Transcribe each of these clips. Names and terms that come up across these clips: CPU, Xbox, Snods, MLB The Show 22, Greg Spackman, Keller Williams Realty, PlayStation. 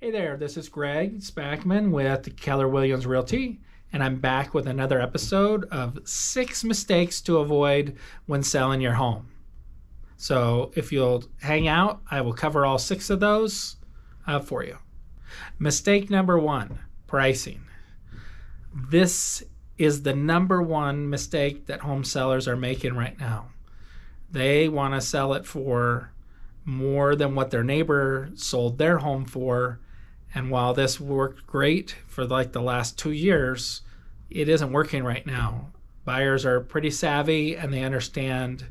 Hey there, this is Greg Spackman with Keller Williams Realty, and I'm back with another episode of 6 mistakes to avoid when selling your home. So if you'll hang out, I will cover all 6 of those for you. Mistake number 1, pricing. This is the number 1 mistake that home sellers are making right now. They want to sell it for more than what their neighbor sold their home for. And while this worked great for like the last 2 years, it isn't working right now. Buyers are pretty savvy and they understand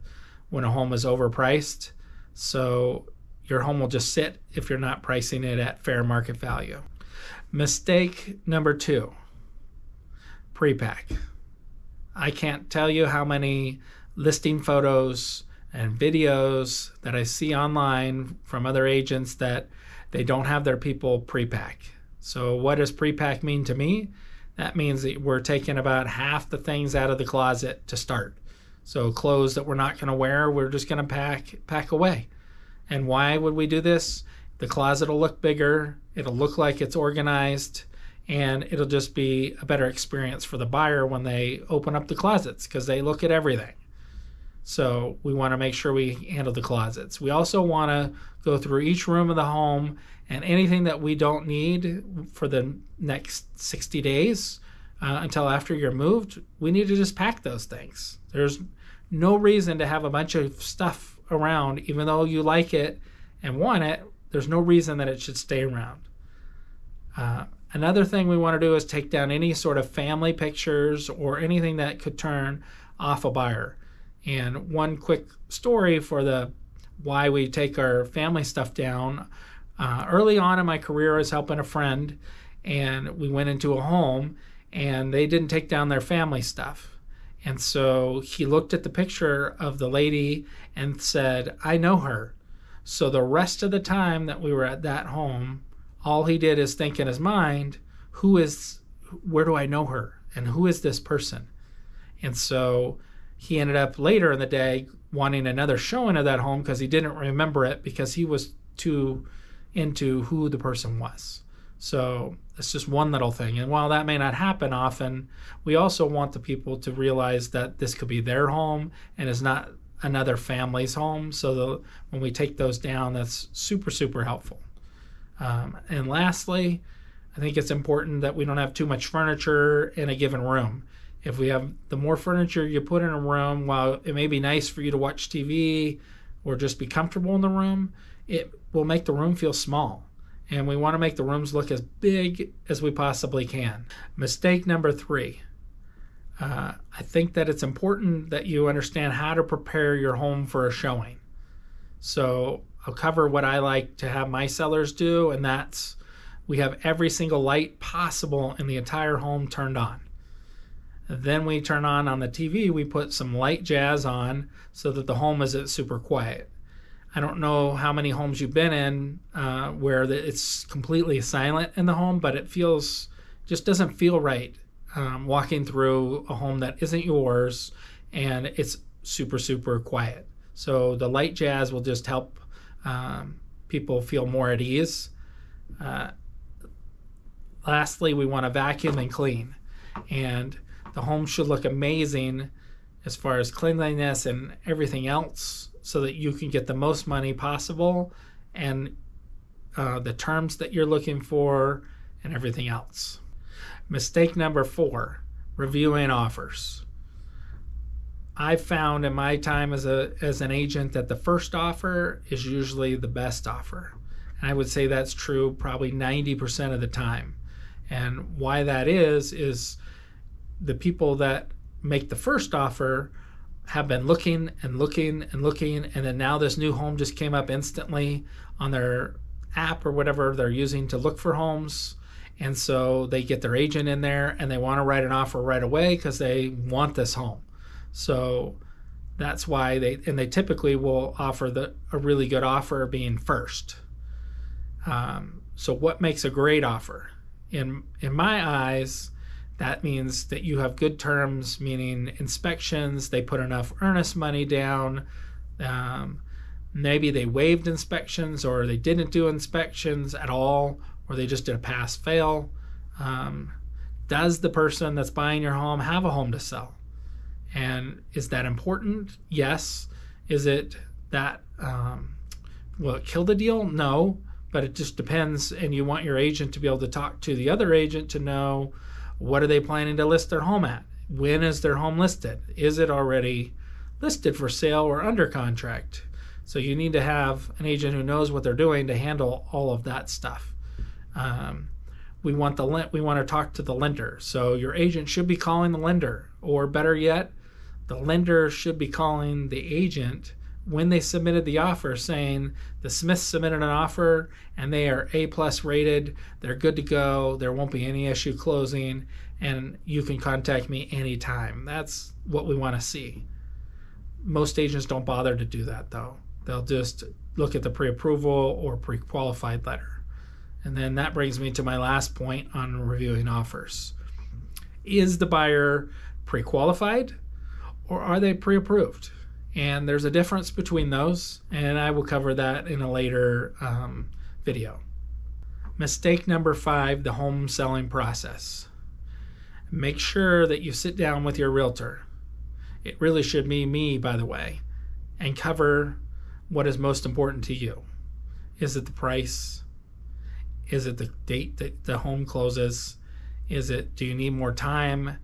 when a home is overpriced. So your home will just sit if you're not pricing it at fair market value. Mistake number 2, pre-pack. I can't tell you how many listing photos and videos that I see online from other agents that they don't have their people pre-pack. So what does pre-pack mean to me? That means that we're taking about half the things out of the closet to start. So clothes that we're not gonna wear, we're just gonna pack away. And why would we do this? The closet will look bigger, it'll look like it's organized, and it'll just be a better experience for the buyer when they open up the closets because they look at everything. So we want to make sure we handle the closets. We also want to go through each room of the home, and anything that we don't need for the next 60 days until after you're moved, we need to just pack those things. There's no reason to have a bunch of stuff around, even though you like it and want it. There's no reason that it should stay around. Another thing we want to do is take down any sort of family pictures or anything that could turn off a buyer. And one quick story for the why we take our family stuff down. Early on in my career, I was helping a friend, and we went into a home, and they didn't take down their family stuff. And so he looked at the picture of the lady and said, "I know her." So the rest of the time that we were at that home, all he did is think in his mind, where do I know her? And who is this person? And so he ended up later in the day wanting another showing of that home because he didn't remember it because he was too into who the person was. So it's just one little thing. And while that may not happen often, we also want the people to realize that this could be their home and is not another family's home. So when we take those down, that's super, super helpful. And lastly, I think it's important that we don't have too much furniture in a given room. If we have the more furniture you put in a room, while it may be nice for you to watch TV or just be comfortable in the room, it will make the room feel small. And we want to make the rooms look as big as we possibly can. Mistake number 3. I think that it's important that you understand how to prepare your home for a showing. So I'll cover what I like to have my sellers do, and that's we have every single light possible in the entire home turned on. Then we turn on the TV, we put some light jazz on so that the home isn't super quiet. I don't know how many homes you've been in where it's completely silent in the home, but it just doesn't feel right walking through a home that isn't yours and it's super, super quiet. So the light jazz will just help people feel more at ease. Lastly, we want to vacuum and clean. And the home should look amazing as far as cleanliness and everything else so that you can get the most money possible and the terms that you're looking for and everything else. Mistake number 4, reviewing offers. I found in my time as an agent that the first offer is usually the best offer. And I would say that's true probably 90% of the time. And why that is the people that make the first offer have been looking and looking and looking, and then now this new home just came up instantly on their app or whatever they're using to look for homes. And so they get their agent in there and they want to write an offer right away because they want this home. So that's why they typically will offer a really good offer being first. So what makes a great offer? In my eyes, that means that you have good terms, meaning inspections, they put enough earnest money down, maybe they waived inspections or they didn't do inspections at all, or they just did a pass-fail. Does the person that's buying your home have a home to sell? And is that important? Yes. Is it that, will it kill the deal? No, but it just depends. And you want your agent to be able to talk to the other agent to know, what are they planning to list their home at? When is their home listed? Is it already listed for sale or under contract? So you need to have an agent who knows what they're doing to handle all of that stuff. We want to talk to the lender. So your agent should be calling the lender, or better yet, the lender should be calling the agent when they submitted the offer, saying the Smiths submitted an offer and they are A+ rated, they're good to go, there won't be any issue closing, and you can contact me anytime. That's what we want to see. Most agents don't bother to do that though. They'll just look at the pre-approval or pre-qualified letter. And then that brings me to my last point on reviewing offers. Is the buyer pre-qualified or are they pre-approved? And there's a difference between those, and I will cover that in a later video. Mistake number 5, the home selling process. Make sure that you sit down with your realtor. It really should be me, by the way, and cover what is most important to you. Is it the price? Is it the date that the home closes? Is it, do you need more time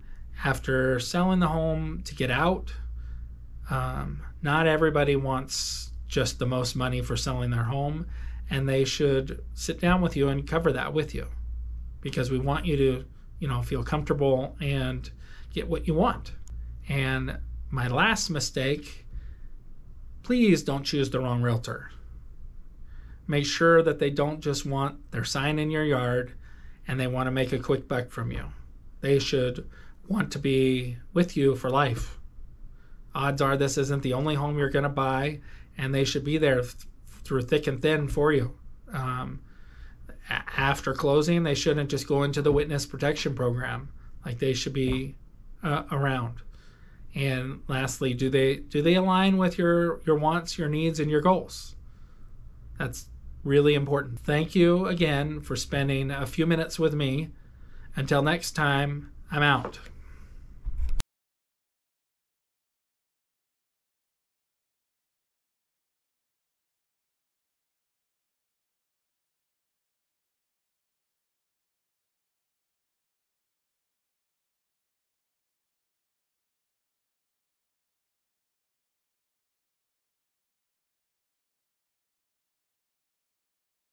after selling the home to get out? Not everybody wants just the most money for selling their home, and they should sit down with you and cover that with you, because we want you to, feel comfortable and get what you want. And my last mistake, please don't choose the wrong realtor. Make sure that they don't just want their sign in your yard and they want to make a quick buck from you. They should want to be with you for life. Odds are this isn't the only home you're going to buy, and they should be there through thick and thin for you. After closing, they shouldn't just go into the witness protection program. Like, they should be around. And lastly, do they align with your wants, your needs, and your goals? That's really important. Thank you again for spending a few minutes with me. Until next time, I'm out.